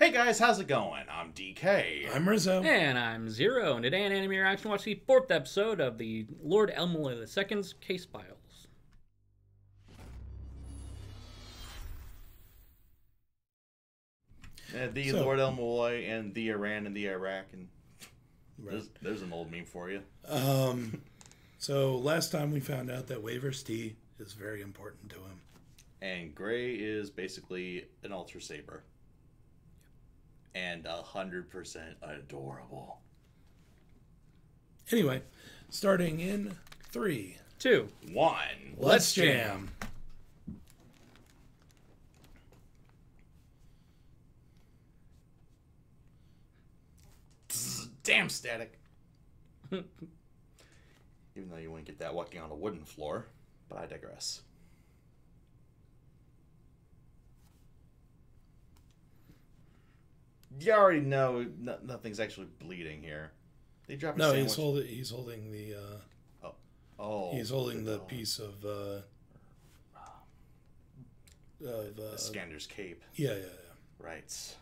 Hey guys, how's it going? I'm DK. I'm Rizzo. And I'm Zero. And today on Anime Reaction, watch the 4th episode of the Lord El Melloi II's Case Files. Yeah, the Lord El Melloi and the Iran and the Iraq. And right. there's an old meme for you. So last time we found out that Waver's tea is very important to him. And Gray is basically an Ultra Saber. And 100% adorable. Anyway, starting in 3, 2, 1. Let's jam. Damn static. Even though you wouldn't get that walking on a wooden floor, but I digress. You already know nothing's actually bleeding here. They dropped a sandwich. He's holding the. He's holding the piece of. Iskander's cape. Yeah. Right.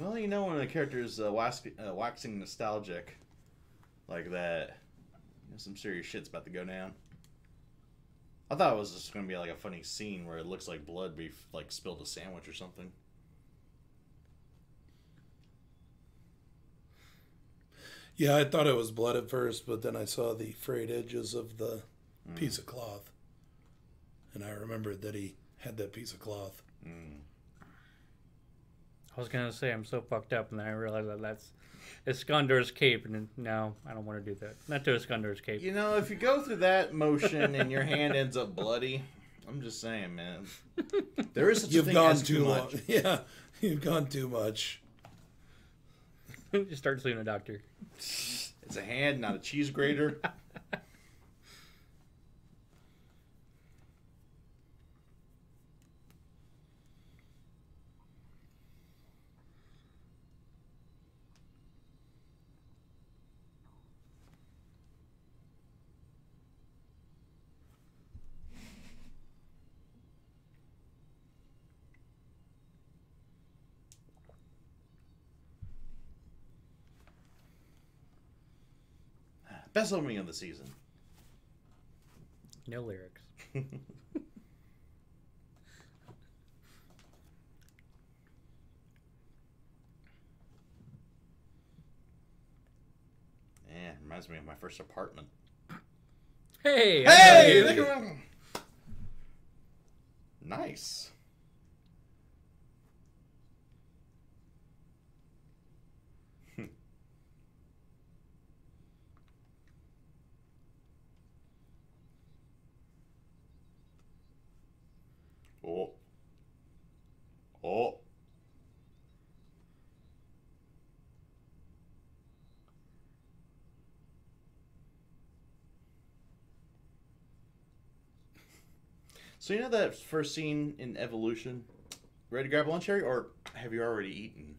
Well, you know, when a character is waxing nostalgic like that, you know, some serious shit's about to go down. I thought it was just going to be like a funny scene where it looks like blood be like spilled a sandwich or something. Yeah, I thought it was blood at first, but then I saw the frayed edges of the piece of cloth. And I remembered that he had that piece of cloth. I was going to say, I'm so fucked up, and then I realized that that's Iskander's cape, and no, I don't want to do that. Not to Iskander's cape. You know, if you go through that motion and your hand ends up bloody, I'm just saying, man. There is such a thing as too much. Yeah, you've gone too much. You start seeing a doctor. It's a hand, not a cheese grater. Best opening of the season. No lyrics. Yeah, reminds me of my first apartment. Hey! Hey! Look around. Nice. Oh. So you know that first scene in Evolution? Ready to grab lunch, Harry? Or have you already eaten?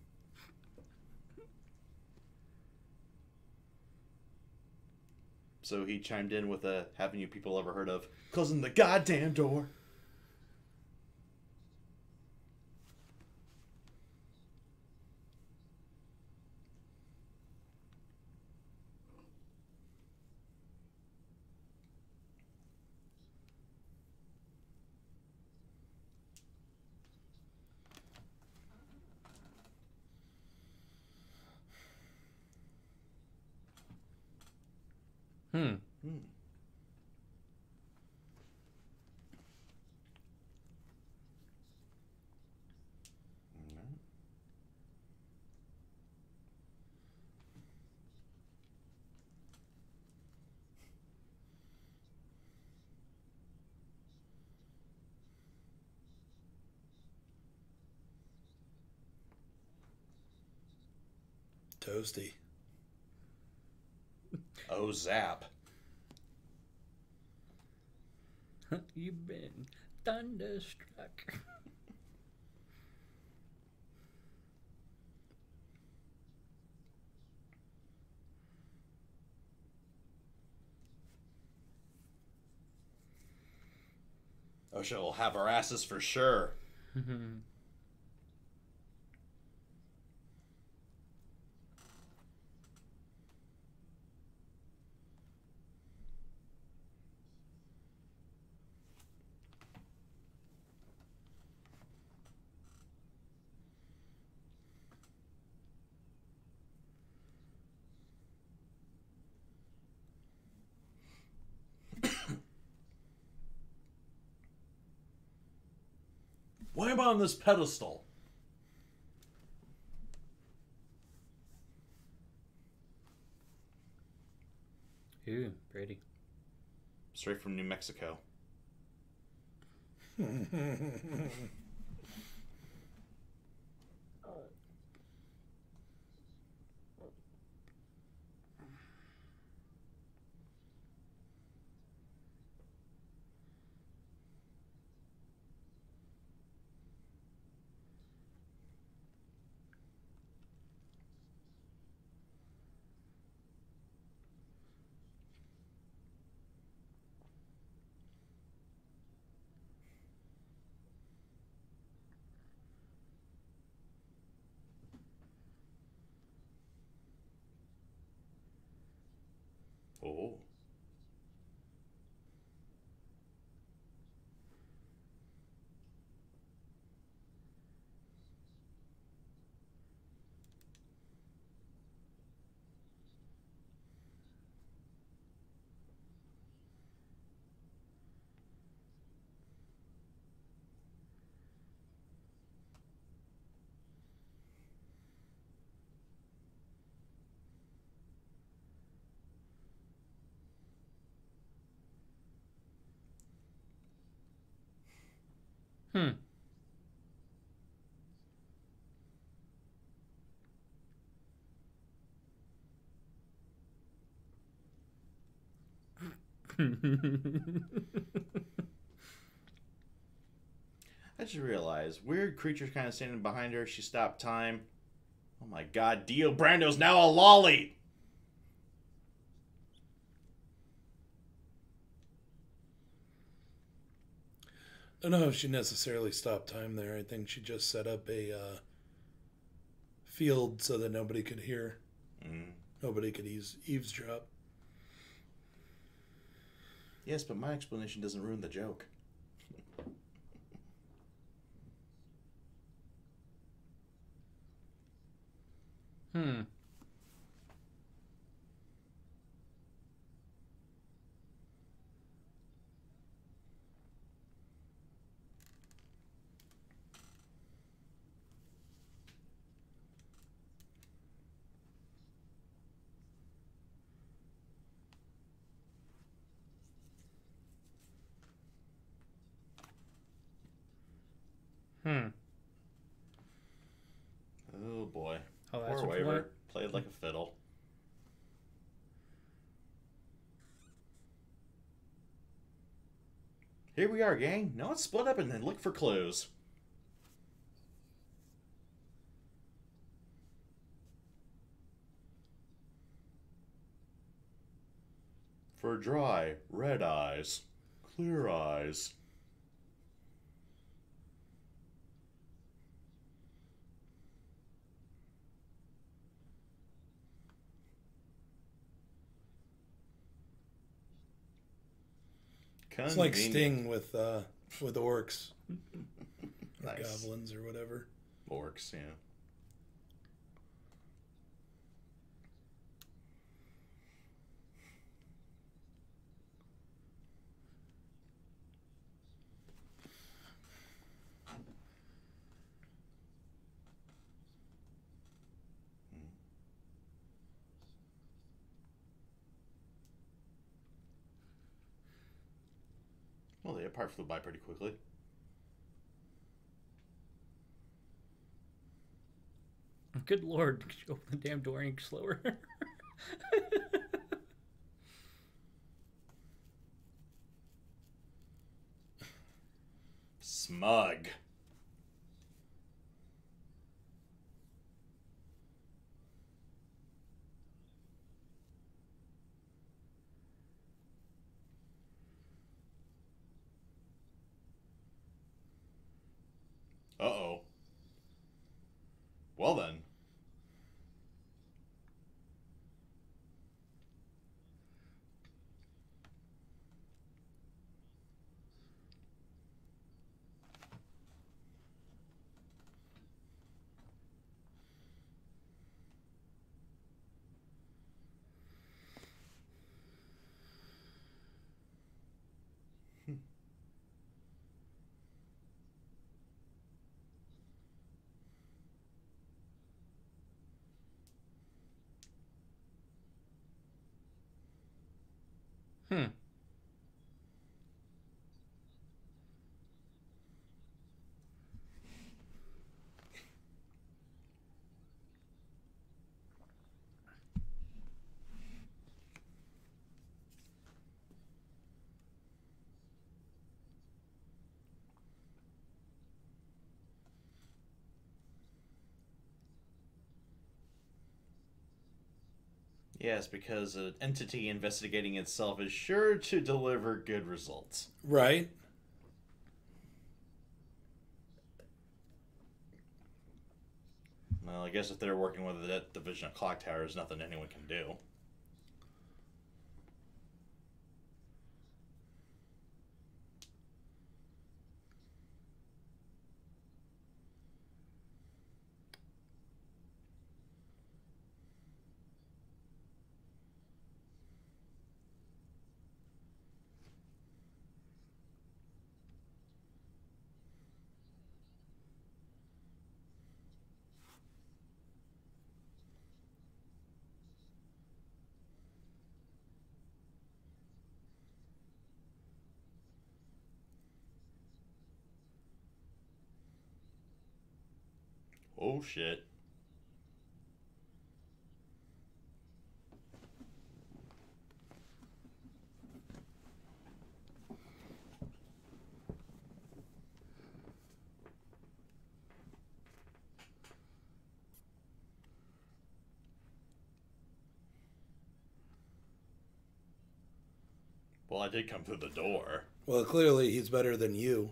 So he chimed in with a, haven't you people ever heard of closing the goddamn door? toasty. Oh, zap. You've been thunderstruck. Oh, she'll have our asses for sure. Why am I on this pedestal? Ooh, pretty. Straight from New Mexico. Oh. Hmm. I just realized, weird creature's kind of standing behind her. She stopped time. Oh my god, Dio Brando's now a lolly! I don't know if she necessarily stopped time there. I think she just set up a field so that nobody could hear. Mm. Nobody could eavesdrop. Yes, but my explanation doesn't ruin the joke. Hmm. Oh boy. Oh, that's poor Waver. Played like a fiddle. Here we are, gang. Now let's split up and then look for clues. For dry, red eyes, clear eyes. It's like Sting with orcs. Nice. Or goblins or whatever. Orcs, yeah. Well, they apart flew by pretty quickly. Good lord, could you open the damn door any slower? Smug. Uh-oh. Well then. Yes, because an entity investigating itself is sure to deliver good results. Right. Well, I guess if they're working with the division of clock towers, nothing anyone can do. Oh, shit. Well, I did come through the door. Well, clearly he's better than you.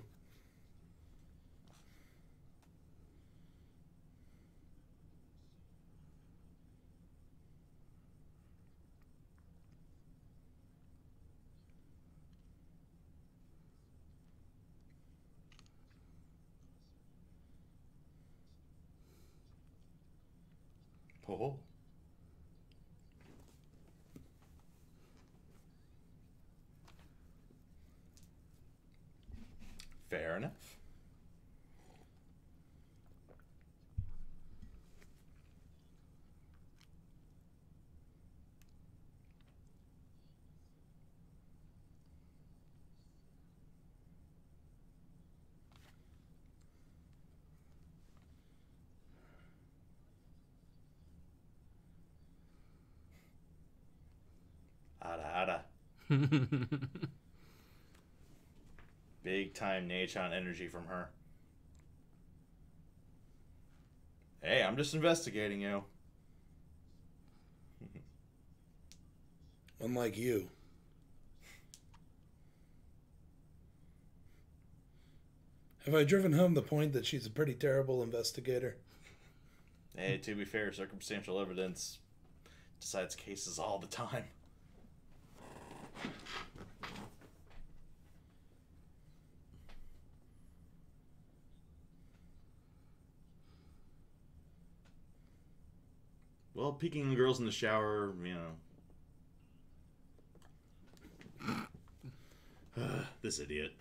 Fair enough. Ada, ada. Big time Nachon energy from her. Hey, I'm just investigating you. Unlike you. Have I driven home the point that she's a pretty terrible investigator? Hey, to be fair, circumstantial evidence decides cases all the time. Well, peeking the girls in the shower, you know. This idiot.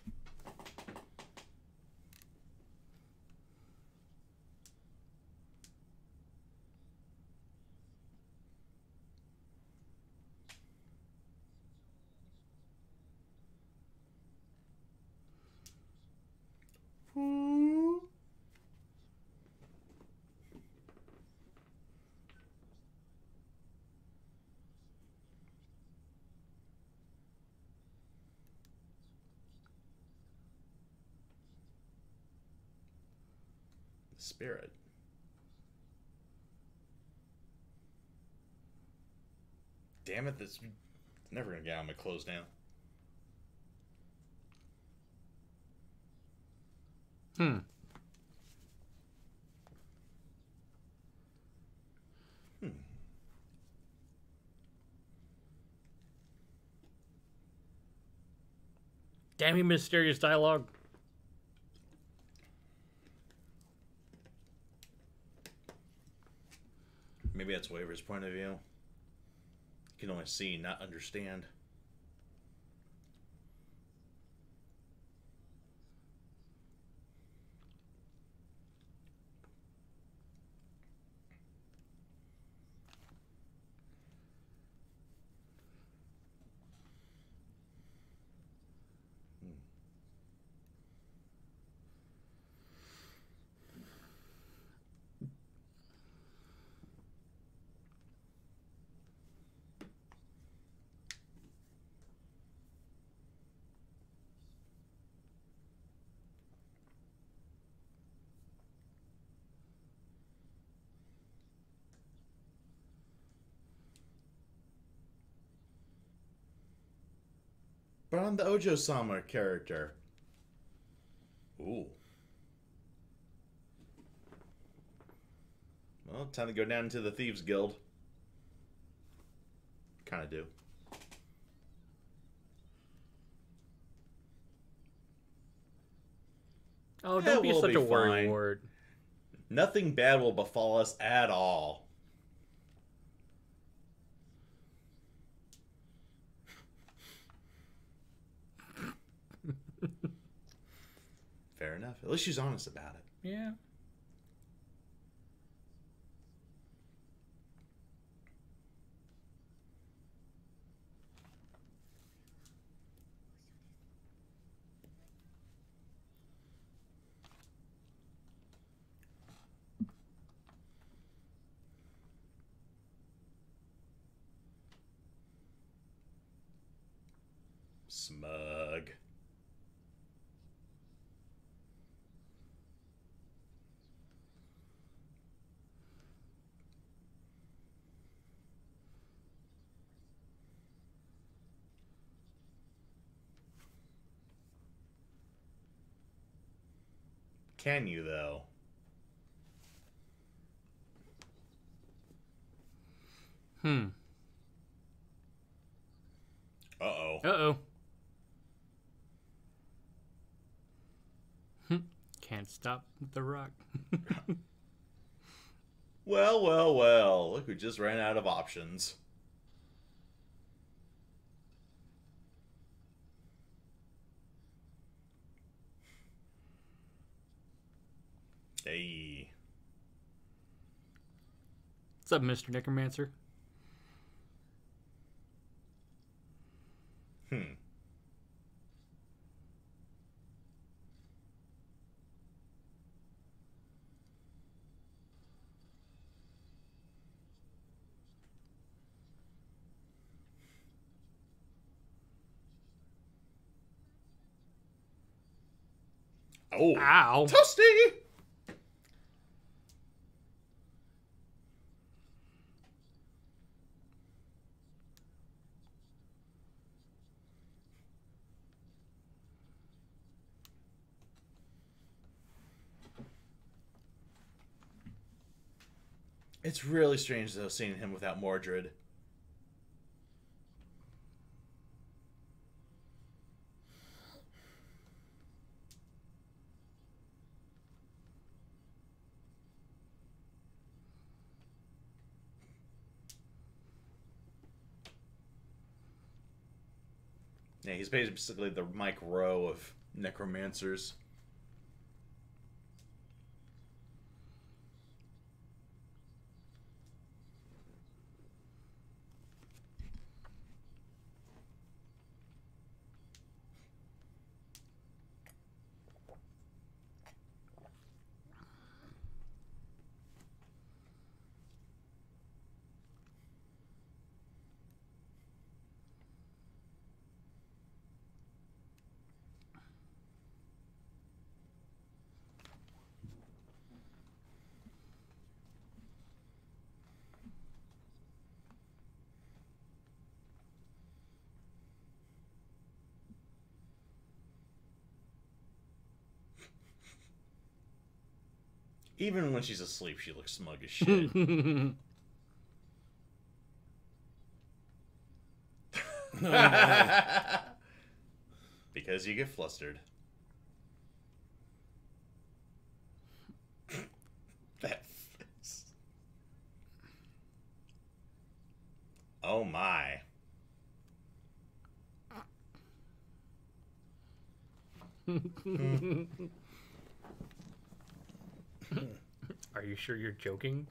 Spirit. Damn it, this... never gonna get out of my clothes now. Damn you, mysterious dialogue. Maybe that's Waver's point of view. You can only see, not understand. But I'm the Ojo-sama character. Ooh. Well, time to go down into the Thieves Guild. Kind of do. Oh, don't be such a worrying word. Nothing bad will befall us at all. Fair enough. At least she's honest about it. Yeah. Smug. Can you, though? Uh-oh. Uh-oh. Can't stop the rock. Well, well, well. Look, we just ran out of options. Hey. What's up, Mr. Necromancer? Oh. Ow. Toasty! It's really strange, though, seeing him without Mordred. Yeah, he's basically the Mike Rowe of necromancers. Even when she's asleep, she looks smug as shit. Because you get flustered. That face. Oh my. Are you sure you're joking?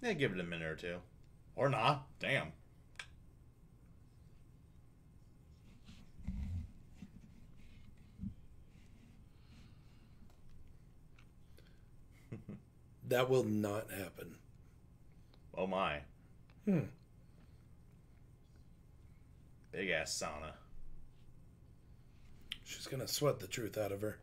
Yeah, give it a minute or two. Or not. Damn. That will not happen. Oh my. Big ass sauna. She's gonna sweat the truth out of her.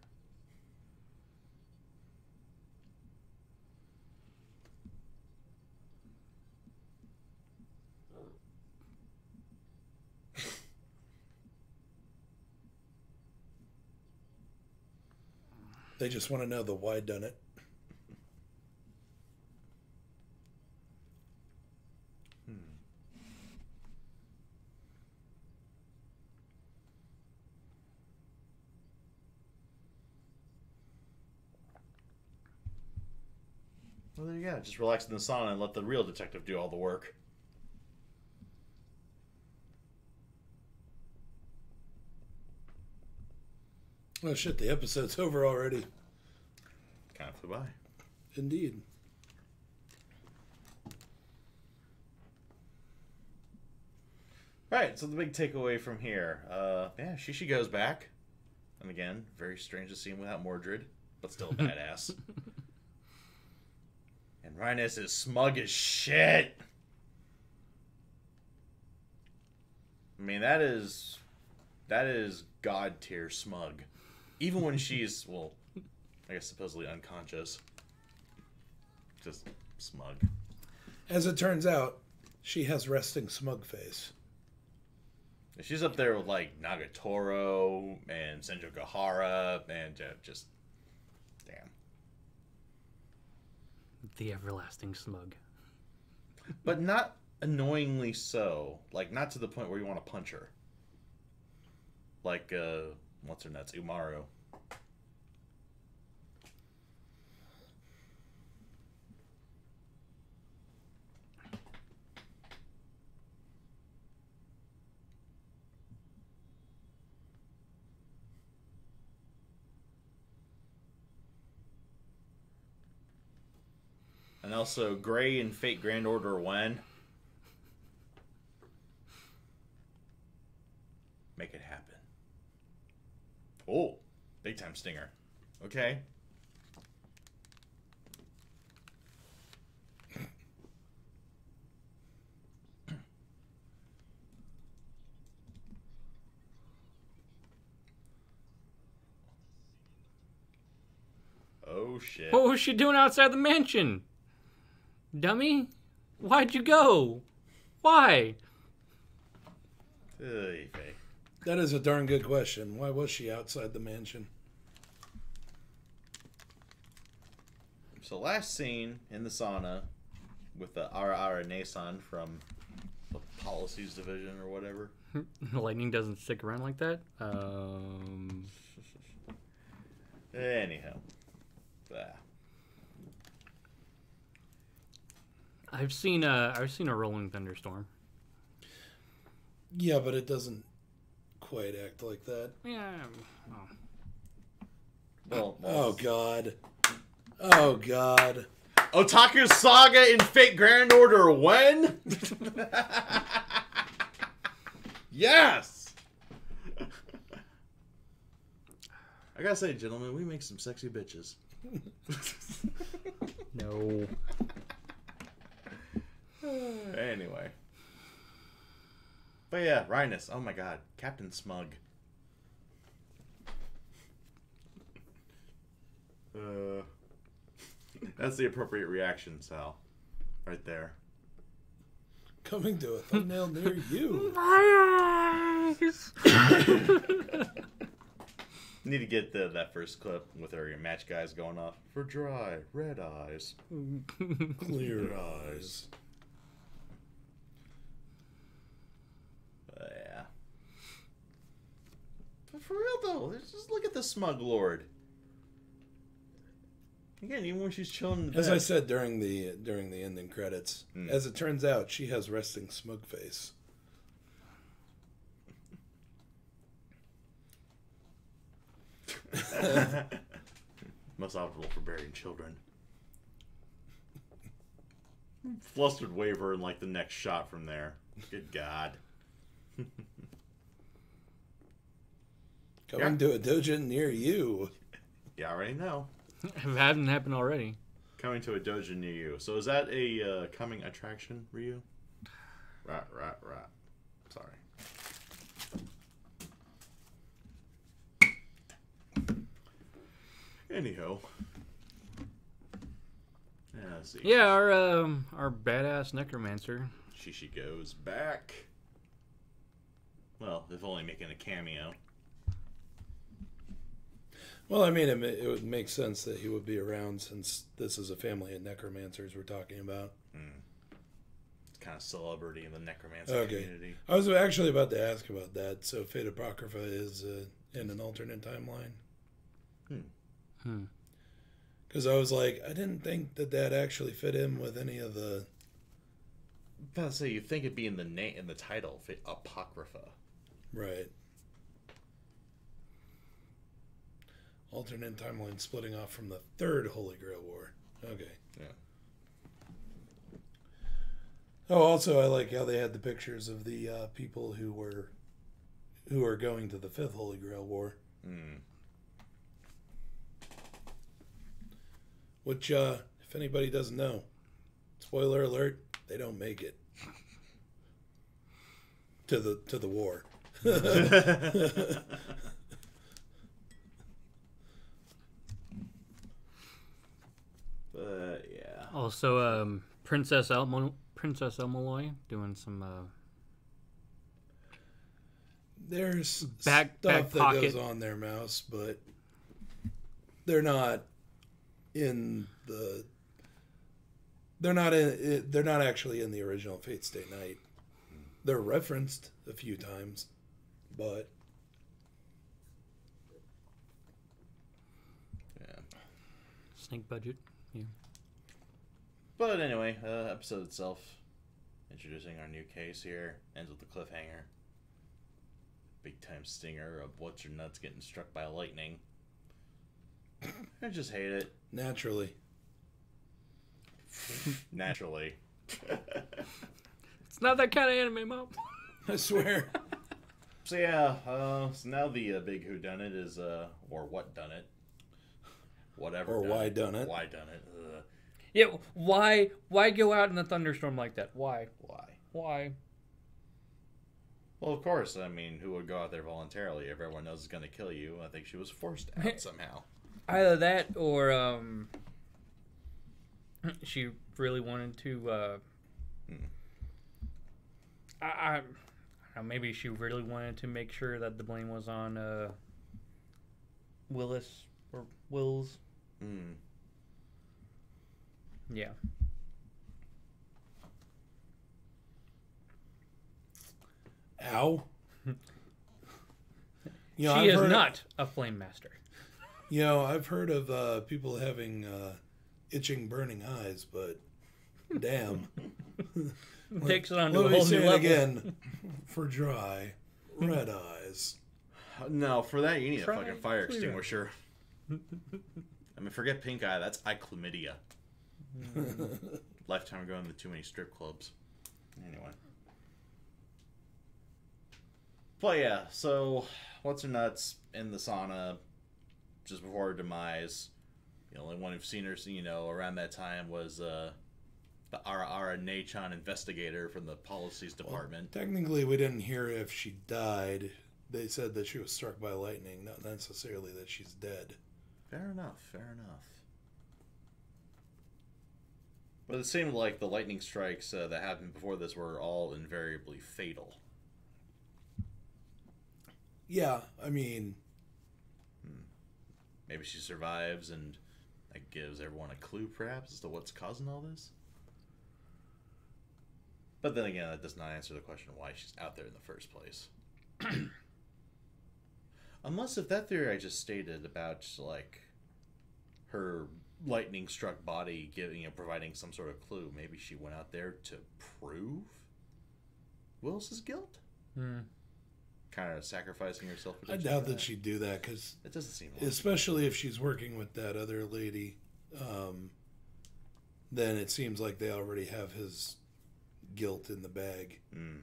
They just want to know the why done it. Well, there you go. Just relax in the sauna and let the real detective do all the work. Oh shit, the episode's over already. Kind of flew by. Indeed. Right, so the big takeaway from here. Yeah, she goes back. And again, very strange to see him without Mordred, but still a badass. And Rhinus is smug as shit. I mean, that is God tier smug. Even when she's, well, I guess supposedly unconscious. Just smug. As it turns out, she has resting smug face. She's up there with, like, Nagatoro and Senjogahara and just... Damn. The everlasting smug. But not annoyingly so. Like, not to the point where you want to punch her. Like, what's her nuts? Umaru. And also, Gray and Fate Grand Order when? Make it happen. Oh, big time stinger. Okay. Oh, shit. What was she doing outside the mansion? Dummy? Why'd you go? Why? That is a darn good question. Why was she outside the mansion? So last scene in the sauna with the Ara Nason from the policies division or whatever. Lightning doesn't stick around like that. Anyhow. Bah. I've seen a rolling thunderstorm. Yeah, but it doesn't quite act like that. Yeah. Oh. Well, oh god. Oh god. Otaku Saga in Fate Grand Order when? Yes. I gotta say, gentlemen, we make some sexy bitches. No. Anyway. But yeah, Rhinus. Oh my god. Captain Smug. That's the appropriate reaction, Sal. Right there. Coming to a thumbnail near you. My eyes. Need to get that first clip with our match guys going off for dry, red eyes, clear eyes. Yeah. But for real though, just look at the smug lord. Again, even when she's chilling in the bed. As I said during the ending credits, as it turns out, she has resting smug face. Most optimal for burying children. Flustered Waver in like the next shot from there. Good God. Coming to a dojo near you. You already know. If it hasn't happened already. Coming to a dojo near you. So is that a coming attraction, Ryu? Right. Sorry. Anyhow. Yeah, let's see. Yeah, our badass necromancer. She goes back. Well, if only making a cameo. Well, I mean, it would make sense that he would be around since this is a family of necromancers we're talking about. It's kind of celebrity in the necromancer community. I was actually about to ask about that. So Fate Apocrypha is in an alternate timeline. Because I was like, I didn't think that actually fit in with any of the. I was about to say, you'd think it'd be in the name, in the title, Fate Apocrypha. Right. Alternate timeline splitting off from the third Holy Grail War. Okay. Yeah. Oh, also, I like how they had the pictures of the people who are going to the fifth Holy Grail War. Which, if anybody doesn't know, spoiler alert, they don't make it to the war. But yeah. Also, Princess El Melloi doing some there's back stuff that goes on their mouse, but they're not. They're not actually in the original Fate Stay Night. They're referenced a few times, but yeah, snake budget. Yeah. But anyway, episode itself, introducing our new case here, ends with a cliffhanger. Big time stinger of what's your nuts getting struck by lightning. I just hate it. Naturally. It's not that kind of anime, Mom. I swear. So yeah, so now the big whodunit is, or what done it, whatever. Or why done it? Why done it? Yeah. Why go out in a thunderstorm like that? Why? Well, of course. I mean, who would go out there voluntarily? Everyone knows it's going to kill you. I think she was forced out somehow. Either that or she really wanted to. I don't know, maybe she really wanted to make sure that the blame was on Willis or Wills. Yeah. Ow. You know, she is not a flame master. You know, I've heard of people having itching, burning eyes, but damn. Like, takes it on to a whole new level. Again, for dry, red eyes. No, for that, you need a fucking fire extinguisher. I mean, forget pink eye. That's chlamydia. Lifetime going to too many strip clubs. Anyway. But yeah, so what's her nuts in the sauna just before her demise. The only one who've seen her, you know, around that time was the Ara Nachon investigator from the policies department. Well, technically, we didn't hear if she died. They said that she was struck by lightning, not necessarily that she's dead. Fair enough, fair enough. But it seemed like the lightning strikes that happened before this were all invariably fatal. Yeah, I mean... Maybe she survives and that gives everyone a clue, perhaps, as to what's causing all this? But then again, that does not answer the question why she's out there in the first place. Unless if that theory I just stated about, like, her lightning-struck body giving, providing some sort of clue, maybe she went out there to prove Willis's guilt? Hmm. Kind of sacrificing herself. I doubt that she'd do that, because it doesn't seem like especially if she's working with that other lady, then it seems like they already have his guilt in the bag. Mm.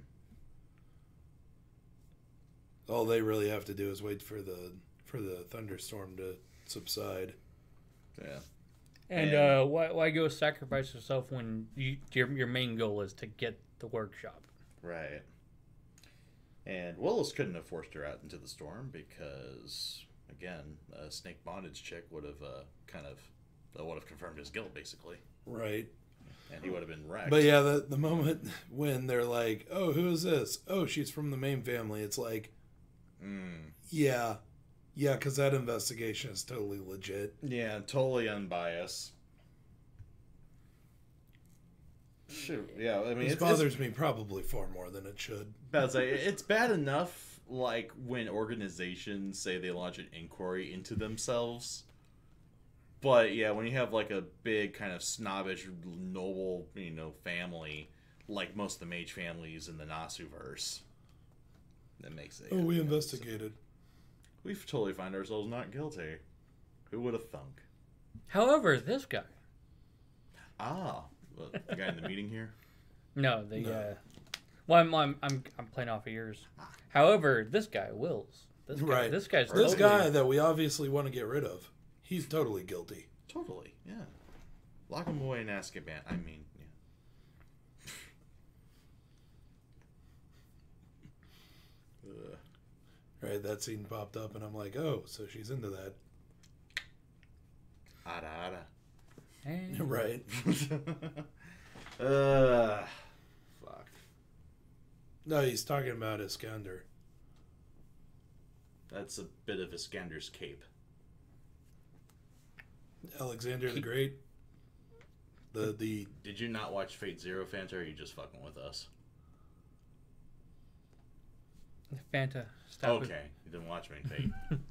All they really have to do is wait for the thunderstorm to subside. Yeah. And why go sacrifice yourself when your main goal is to get the workshop? Right. And Willis couldn't have forced her out into the storm because, again, a snake bondage chick would have kind of confirmed his guilt, basically. Right. And he would have been wrecked. But yeah, the moment when they're like, "Oh, who is this? Oh, she's from the main family." It's like, yeah, because that investigation is totally legit. Yeah, totally unbiased. Shoot, yeah, I mean, it bothers me probably far more than it should. It's bad enough, like, when organizations say they launch an inquiry into themselves. But, yeah, when you have, like, a big kind of snobbish, noble, you know, family, like most of the mage families in the Nasuverse, that makes it... Oh, we investigated. We totally find ourselves not guilty. Who would have thunk? However, this guy... Ah... The guy in the meeting here? No, well, I'm playing off of yours. However, this guy, Wills. This guy that we obviously want to get rid of. He's totally guilty. Totally, yeah. Lock him away in Azkaban. I mean, yeah. Right, that scene popped up, and I'm like, oh, so she's into that. Ada, ada. And... Right. Fuck. No, he's talking about Iskander. That's a bit of Iskander's cape. Alexander the Great? The Did you not watch Fate Zero, Fanta, or are you just fucking with us? Fanta. Stop okay, it. You didn't watch main Fate.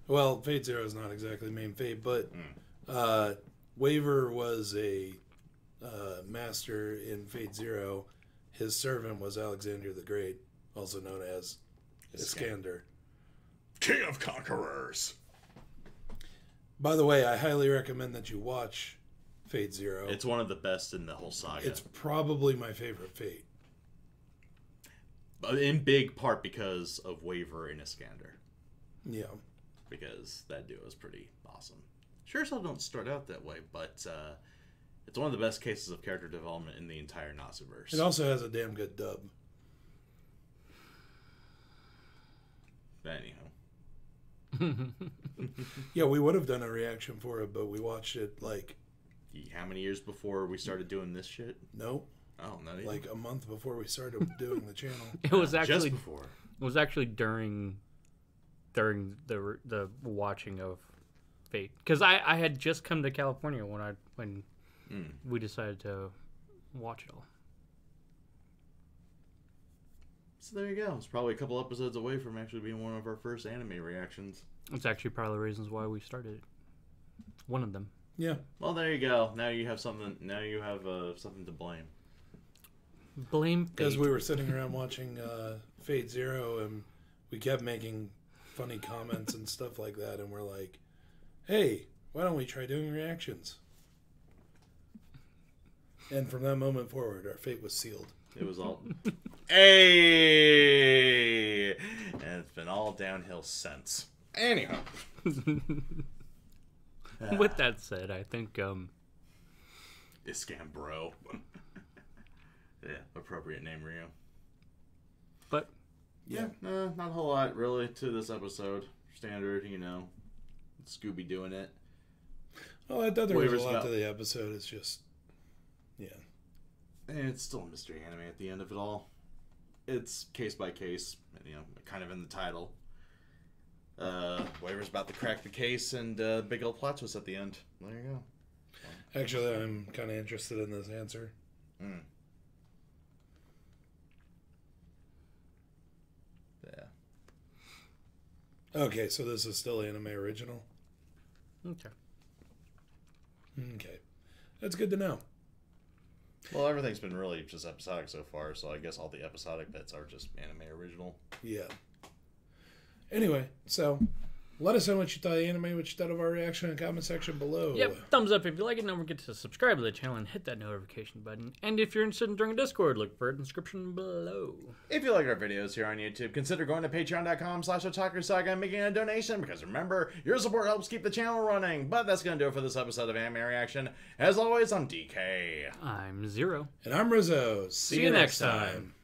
Well, Fate Zero is not exactly main Fate, but... Waver was a master in Fate Zero. His servant was Alexander the Great, also known as Iskander. King of Conquerors! By the way, I highly recommend that you watch Fate Zero. It's one of the best in the whole saga. It's probably my favorite Fate. In big part because of Waver and Iskander. Yeah. Because that duo is pretty awesome. Sure as hell don't start out that way, but it's one of the best cases of character development in the entire Nasuverse. It also has a damn good dub. But anyhow. Yeah, we would have done a reaction for it, but we watched it like... How many years before we started doing this shit? Nope. Oh, not even. Like a month before we started doing the channel. It was actually... Just before. It was actually during the watching of... Because I had just come to California when we decided to watch it all. So there you go. It's probably a couple episodes away from actually being one of our first anime reactions. It's actually probably the reasons why we started it. One of them. Yeah. Well, there you go. Now you have something. Now you have something to blame. Blame Fate. Because we were sitting around watching Fate Zero, and we kept making funny comments and stuff like that, and we're like. Hey, why don't we try doing reactions? And from that moment forward, our fate was sealed. It was all... Hey! And it's been all downhill since. Anyhow. With that said, I think... Iskambro. Yeah, appropriate name, Rio. But... Yeah, no, not a whole lot, really, to this episode. Standard, you know. Scooby doing it. Oh, I thought there was a lot to the episode. It's just, yeah. And it's still a mystery anime at the end of it all. It's case by case, you know, kind of in the title. Waver's about to crack the case, and big old plot twist at the end. There you go. Well, actually, I'm kind of interested in this answer. Mm. Yeah. Okay, so this is still anime original? Okay. Okay. That's good to know. Well, everything's been really just episodic so far, so I guess all the episodic bits are just anime original. Yeah. Anyway, so let us know what you thought of the anime, what you thought of our reaction in the comment section below. Yep, thumbs up if you like it. Don't forget to subscribe to the channel and hit that notification button. And if you're interested in joining Discord, look for it in the description below. If you like our videos here on YouTube, consider going to patreon.com/otakusaga and making a donation, because remember, your support helps keep the channel running. But that's going to do it for this episode of Anime Reaction. As always, I'm DK. I'm Zero. And I'm Rizzo. See you next time.